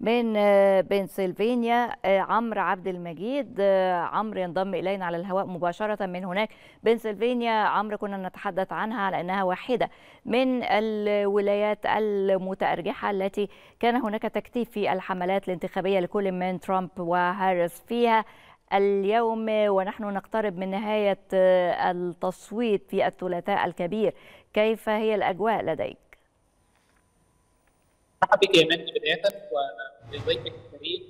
من بنسلفانيا عمرو عبد المجيد. عمرو ينضم إلينا على الهواء مباشرة من هناك. بنسلفانيا عمرو، كنا نتحدث عنها على أنها واحدة من الولايات المتأرجحة التي كان هناك تكتيف في الحملات الانتخابية لكل من ترامب وهاريس فيها. اليوم ونحن نقترب من نهاية التصويت في الثلاثاء الكبير، كيف هي الأجواء لديك؟ مرحبا بك يا منى بداية وبضيفك الكريم.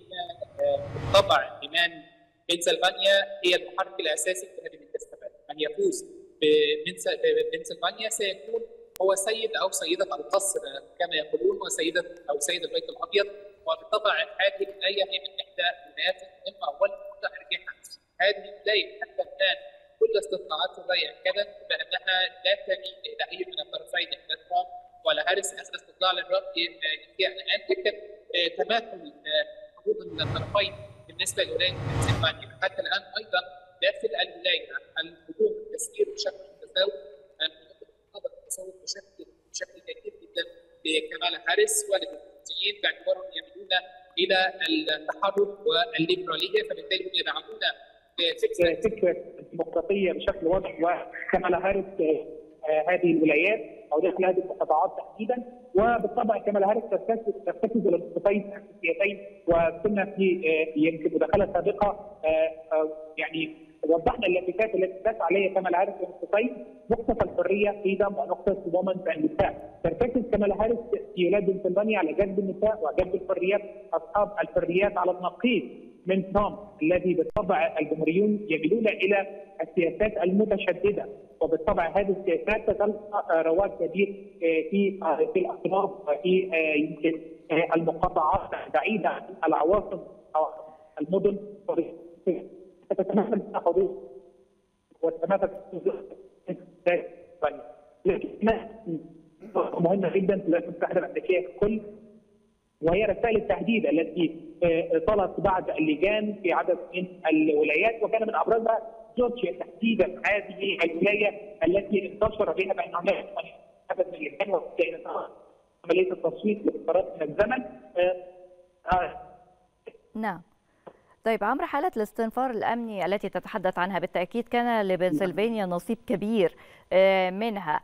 بالطبع كمان بنسلفانيا هي المحرك الاساسي في هذه الانتخابات، من يفوز ببنسلفانيا سيكون هو سيد او سيدة القصر كما يقولون، وسيدة او سيد البيت الابيض. وبالطبع هذه الولاية هي من احدى الولايات المهمة والمتأرجحة. هذه الولاية حتى الان كل استطلاعاتها يأكدت بانها لا تميل الى اي من الطرفين، لا ترامب ولا هاريس. هذا استطلاع للرأي يعني الان يكتب تماثل حظوظ من الطرفين بالنسبه لولايه بنسلفانيا. حتى الان ايضا داخل الولايه الحكومه التسيير بشكل متساوي، التصوت بشكل كبير جدا لكمالا هاريس وللديمقراطيين باعتبارهم يميلون الى التحرر والليبراليه، فبالتالي هم يدعمون فكره الديمقراطيه بشكل واضح. وكمالا هاريس هذه الولايات او داخل هذه القطاعات تحديدا، وبالطبع كمالا هاريس ترتكز للنقطتين الاساسيتين، وكنا في يمكن مداخله سابقه يعني وضحنا اللفتات التي دفعت عليها كمالا هاريس للنقطتين، نقطه الحريه ايضا ونقطه وومن النساء. ترتكز كمالا هاريس في ولايه بنسلفانيا على جلب النساء وجلب الحريات، اصحاب الحريات على النقيض من ترامب الذي بالطبع الجمهوريون يميلون الى السياسات المتشدده، وبالطبع هذه السياسات تلقى رواج كبير في الاطراف وفي يمكن المقاطعات البعيده عن العواصم او المدن، تتمثل في حدوث وتتمثل في لكن مهمه جدا في الولايات المتحده الامريكيه ككل، وهي رسائل التهديد التي طلت بعض اللجان في عدد من الولايات، وكان من ابرزها جورجيا تحديدا، هذه الولايه التي انتشر بها بان هناك عدد من اللجان وكانت عمليه التصويت لفترات من الزمن. نعم. طيب عمرو، حالة الاستنفار الأمني التي تتحدث عنها بالتأكيد كان لبنسلفانيا نصيب كبير منها.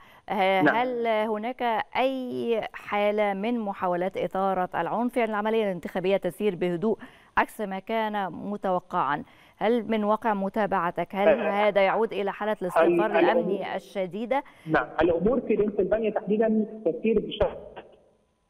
هل هناك أي حالة من محاولات إثارة العنف؟ يعني العملية الانتخابية تسير بهدوء عكس ما كان متوقعا. هل من واقع متابعتك هل هذا يعود إلى حالة الاستنفار الأمني الشديدة؟ نعم، الأمور في بنسلفانيا تحديدا تسير بشكل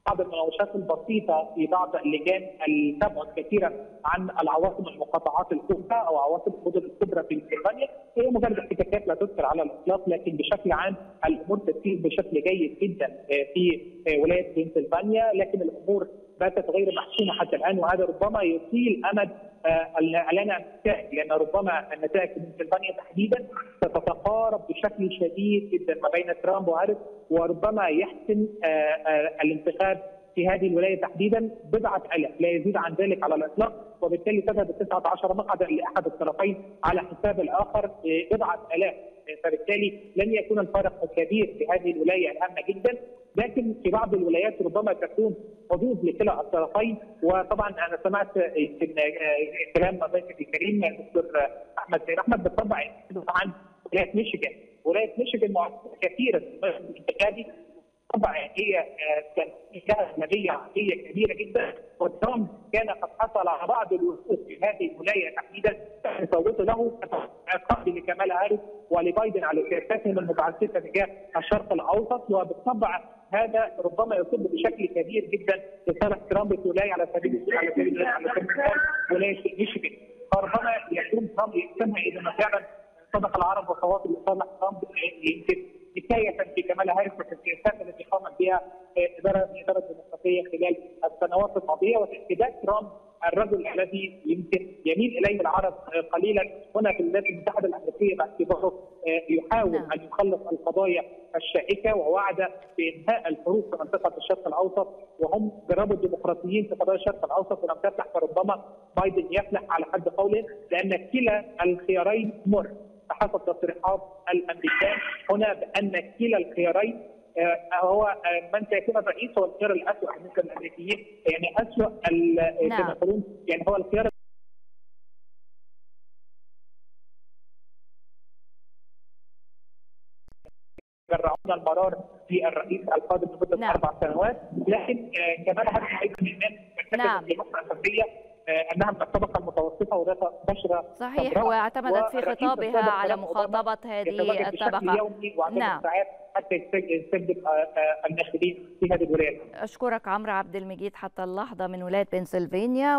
بعض المناوشات البسيطه في بعض اللجان اللي تبعد كثيرا عن العواصم المقاطعات الكبرى او عواصم المدن الكبرى في بنسلفانيا، هي مجرد احتكاكات لا تذكر على الاطلاق، لكن بشكل عام الامور تسير بشكل جيد جدا في ولايه بنسلفانيا، لكن الامور باتت غير محسومه حتى الان، وهذا ربما يطيل امد الاعلان عن النتائج، لان ربما النتائج في بنسلفانيا تحديدا تتقارب بشكل شديد جدا ما بين ترامب وهاريس، وربما يحسم الانتخاب في هذه الولايه تحديدا بضعه الاف، لا يزيد عن ذلك على الاطلاق، وبالتالي تذهب 19 مقعدا لاحد الطرفين على حساب الاخر بضعه الاف، فبالتالي لن يكون الفارق كبير في هذه الولايه الهامه جدا، لكن في بعض الولايات ربما تكون حظوظ لكلا الطرفين. وطبعا انا سمعت كلام ضيفك الكريم الدكتور احمد سيد احمد، بالطبع عن ولايه ميشيغان. ولايه ميشيغان معروفه كثيرا بالانتخابي، طبعا هي كانت اغلبيه عربيه كبيره جدا، وترامب كان قد حصل على بعض الوصول في هذه الولايه تحديدا، صوته له قبل لكمالا هاريس ولبايدن على سياستهم المتعسفه تجاه الشرق الاوسط، وبالطبع هذا ربما يصب بشكل كبير جدا لصالح ترامب في ولايه على سبيل المثال ولايه ميشيغان، فربما يكون ترامب يقسمها اذا ما فعلا صدق العرب وخواطر لصالح ترامب يمكن نهاية في كمالا هاريس والسياسات التي قامت بها الإدارة الديمقراطية خلال السنوات الماضية، وتأكيدات ترامب الرجل الذي يمكن يميل إليه العرب قليلا هنا في الولايات المتحدة الأمريكية باعتباره يحاول أن يخلص القضايا الشائكة، ووعد بإنهاء الحروب في منطقة الشرق الأوسط، وهم جربوا الديمقراطيين في قضايا الشرق الأوسط ولم تفلح، فربما بايدن يفلح على حد قوله، لأن كلا الخيارين مر. حسب تصريحات الامريكان هنا بان كلا الخيارين هو من سيكون الرئيس هو الخيار الأسوأ بالنسبة للأمريكيين، يعني أسوأ كما يقولون، يعني هو الخيار جرعونا المرار في الرئيس القادم لمده 4 سنوات، لكن كمالا هاريس ايضا الناس مرتكزه في مصر الاساسيه انها من الطبقه المتوسطه وذات بشره صحيح، واعتمدت في خطابها على مخاطبه هذه الطبقه يومي ساعات حتى يستجلب الناخبين في هذه الولايات. اشكرك عمرو عبد المجيد حتى اللحظه من ولايه بنسلفانيا.